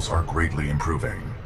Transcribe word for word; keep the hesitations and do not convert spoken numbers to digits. skills are greatly improving.